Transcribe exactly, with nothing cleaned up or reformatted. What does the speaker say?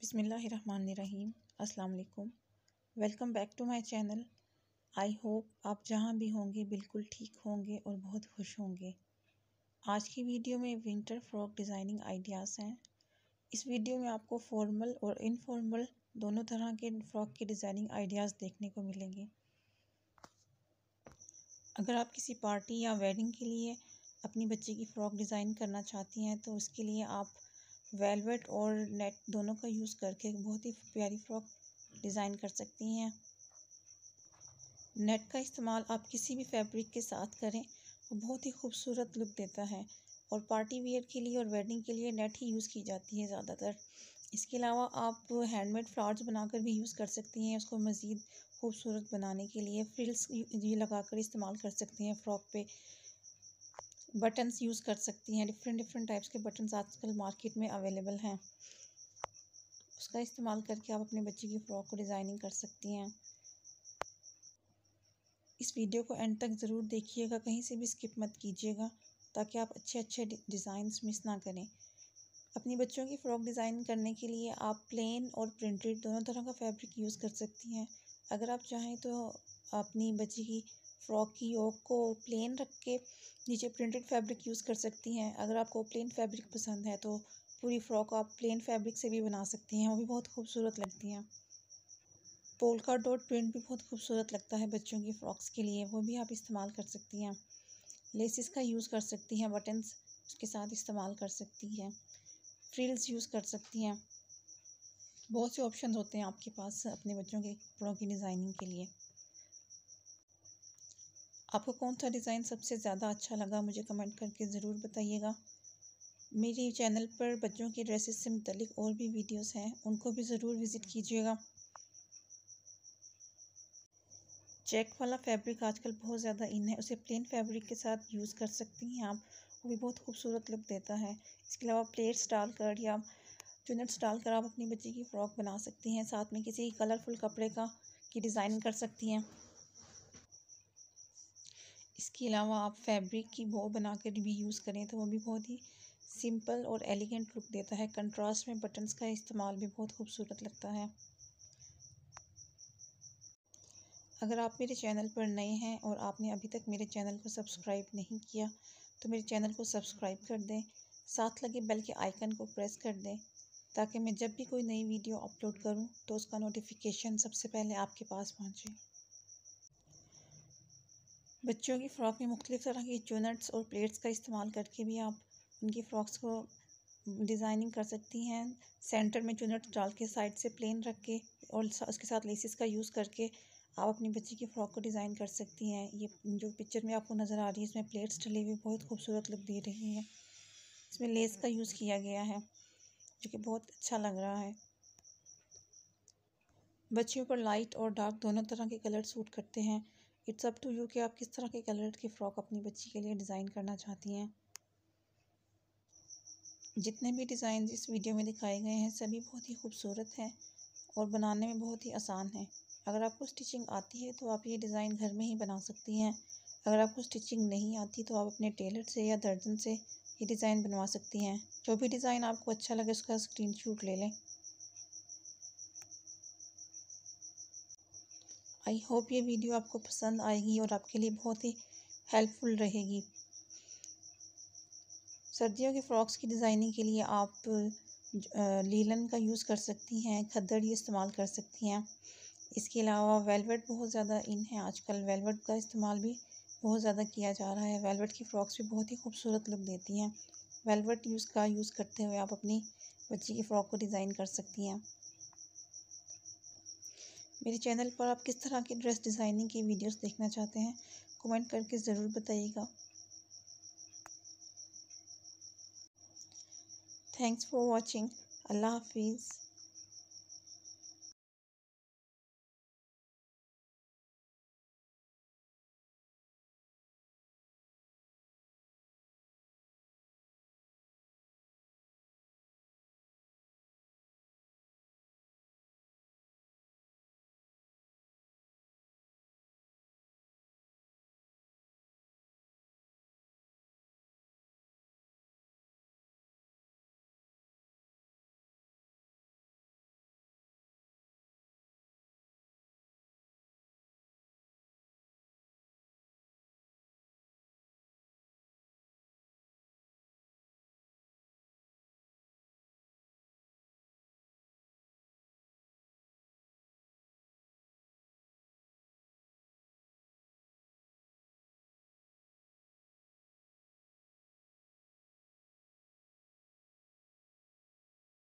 बिस्मिल्लाहिर्रहमानिर्रहीम। अस्सलाम वालेकुम। Welcome back to my channel. I hope आप जहाँ भी होंगे बिल्कुल ठीक होंगे और बहुत खुश होंगे। आज की वीडियो में विंटर फ्रॉक डिज़ाइनिंग आइडियाज़ हैं। इस वीडियो में आपको फॉर्मल और इनफॉर्मल दोनों तरह के फ़्रॉक के डिज़ाइनिंग आइडियाज़ देखने को मिलेंगे। अगर आप किसी पार्टी या वेडिंग के लिए अपनी बच्चे की फ़्रॉक डिज़ाइन करना चाहती हैं तो उसके लिए आप वेलवेट और नेट दोनों का यूज़ करके बहुत ही प्यारी फ्रॉक डिज़ाइन कर सकती हैं। नेट का इस्तेमाल आप किसी भी फैब्रिक के साथ करें, वो बहुत ही खूबसूरत लुक देता है और पार्टी वेयर के लिए और वेडिंग के लिए नेट ही यूज़ की जाती है ज़्यादातर। इसके अलावा आप हैंडमेड फ्लावर्स बनाकर भी यूज़ कर सकती हैं। उसको मज़ीद खूबसूरत बनाने के लिए फ्रिल्स ये लगाकर इस्तेमाल कर सकती हैं। फ़्रॉक पे बटन्स यूज़ कर सकती हैं। डिफरेंट डिफरेंट टाइप्स के बटन्स आजकल मार्केट में अवेलेबल हैं। उसका इस्तेमाल करके आप अपने बच्चे की फ़्रॉक को डिज़ाइनिंग कर सकती हैं। इस वीडियो को एंड तक ज़रूर देखिएगा, कहीं से भी स्किप मत कीजिएगा, ताकि आप अच्छे अच्छे डिज़ाइंस मिस ना करें। अपनी बच्चों की फ़्रॉक डिज़ाइन करने के लिए आप प्लेन और प्रिंटेड दोनों तरह का फैब्रिक यूज़ कर सकती हैं। अगर आप चाहें तो अपनी बच्ची की फ़्रॉक की योक को प्लेन रख के नीचे प्रिंटेड फैब्रिक यूज़ कर सकती हैं। अगर आपको प्लेन फैब्रिक पसंद है तो पूरी फ़्रॉक आप प्लेन फैब्रिक से भी बना सकती हैं, वो भी बहुत खूबसूरत लगती हैं। पोल्का डॉट प्रिंट भी बहुत खूबसूरत लगता है बच्चों की फ़्रॉक्स के लिए, वो भी आप इस्तेमाल कर सकती हैं। लेसिस का यूज़ कर सकती हैं, बटन्स उसके साथ इस्तेमाल कर सकती हैं। फ्रिल्स यूज़ कर सकती हैं। बहुत से ऑप्शन होते हैं आपके पास अपने बच्चों के कपड़ों की डिज़ाइनिंग के लिए। आपको कौन सा डिज़ाइन सबसे ज़्यादा अच्छा लगा मुझे कमेंट करके ज़रूर बताइएगा। मेरे चैनल पर बच्चों के ड्रेसेस से मुतल्लिक और भी वीडियोस हैं, उनको भी ज़रूर विज़िट कीजिएगा। चेक वाला फैब्रिक आजकल बहुत ज़्यादा इन है, उसे प्लेन फैब्रिक के साथ यूज़ कर सकती हैं आप, वो भी बहुत खूबसूरत लुक देता है। इसके अलावा प्लेट्स डालकर या चुनट्स डालकर आप अपनी बच्ची की फ़्रॉक बना सकती हैं। साथ में किसी कलरफुल कपड़े का की डिज़ाइन कर सकती हैं। इसके अलावा आप फैब्रिक की बो बनाकर भी यूज़ करें तो वो भी बहुत ही सिंपल और एलिगेंट लुक देता है। कंट्रास्ट में बटन्स का इस्तेमाल भी बहुत खूबसूरत लगता है। अगर आप मेरे चैनल पर नए हैं और आपने अभी तक मेरे चैनल को सब्सक्राइब नहीं किया तो मेरे चैनल को सब्सक्राइब कर दें, साथ लगे बेल के आइकन को प्रेस कर दें, ताकि मैं जब भी कोई नई वीडियो अपलोड करूँ तो उसका नोटिफिकेशन सबसे पहले आपके पास पहुँचे। बच्चों की फ़्रॉक में मुख्तलिफ़ तरह की चुनट्स और प्लेट्स का इस्तेमाल करके भी आप उनकी फ़्रॉक्स को डिज़ाइनिंग कर सकती हैं। सेंटर में चुनट्स डाल के साइड से प्लेन रख के और उसके साथ लेसिस का यूज़ करके आप अपनी बच्ची की फ़्रॉक को डिज़ाइन कर सकती हैं। ये जो पिक्चर में आपको नज़र आ रही है इसमें प्लेट्स डली हुई बहुत खूबसूरत लुक दे रही है। इसमें लेस का यूज़ किया गया है जो कि बहुत अच्छा लग रहा है। बच्चियों पर लाइट और डार्क दोनों तरह के कलर सूट करते हैं। इट्स अप टू यू कि आप किस तरह के कलर की फ़्रॉक अपनी बच्ची के लिए डिज़ाइन करना चाहती हैं। जितने भी डिज़ाइन इस वीडियो में दिखाए गए हैं सभी बहुत ही खूबसूरत हैं और बनाने में बहुत ही आसान है। अगर आपको स्टिचिंग आती है तो आप ये डिज़ाइन घर में ही बना सकती हैं। अगर आपको स्टिचिंग नहीं आती तो आप अपने टेलर से या दर्जन से ये डिज़ाइन बनवा सकती हैं। जो भी डिज़ाइन आपको अच्छा लगे उसका स्क्रीनशॉट ले लें। आई होप ये वीडियो आपको पसंद आएगी और आपके लिए बहुत ही हेल्पफुल रहेगी। सर्दियों के फ्रॉक्स की डिज़ाइनिंग के लिए आप लीलन का यूज़ कर सकती हैं, खद्दर ये इस्तेमाल कर सकती हैं। इसके अलावा वेलवेट बहुत ज़्यादा इन है आजकल, वेलवेट का इस्तेमाल भी बहुत ज़्यादा किया जा रहा है। वेलवेट की फ़्रॉक्स भी बहुत ही खूबसूरत लुक देती हैं। वेलवेट यूज़ का यूज़ करते हुए आप अपनी बच्ची की फ़्रॉक को डिज़ाइन कर सकती हैं। मेरे चैनल पर आप किस तरह की ड्रेस डिज़ाइनिंग की वीडियोस देखना चाहते हैं कमेंट करके ज़रूर बताइएगा। Thanks for watching. अल्लाह हाफिज़।